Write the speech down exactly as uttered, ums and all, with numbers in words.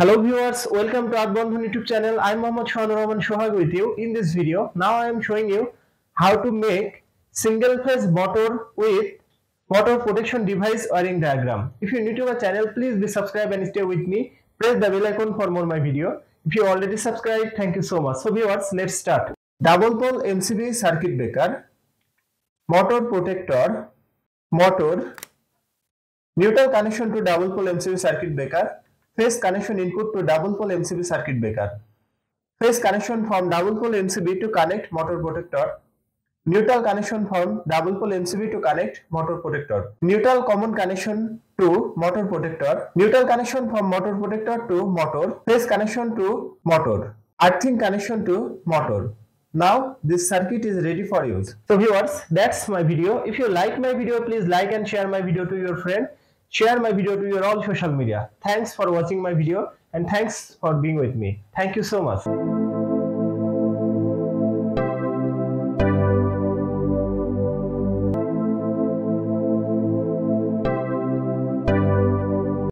Hello viewers, welcome to Earth Bondhon YouTube channel. I am Mohamad Swanuravan Shohag with you. In this video, now I am showing you how to make single phase motor with motor protection device wiring diagram. If you are new to my channel, please be subscribed and stay with me. Press the bell icon for more my video. If you already subscribed, thank you so much. So viewers, let's start. Double pole M C B circuit breaker, motor protector, motor, neutral connection to double pole M C B circuit breaker, phase connection input to double pole M C B circuit breaker, phase connection from double pole M C B to connect motor protector, neutral connection from double pole M C B to connect motor protector, neutral common connection to motor protector, neutral connection from motor protector to motor, phase connection to motor, earthing connection to motor. Now this circuit is ready for use. So viewers, that's my video. If you like my video, please like and share my video to your friend. Share my video to your all social media. Thanks for watching my video and thanks for being with me. Thank you so much.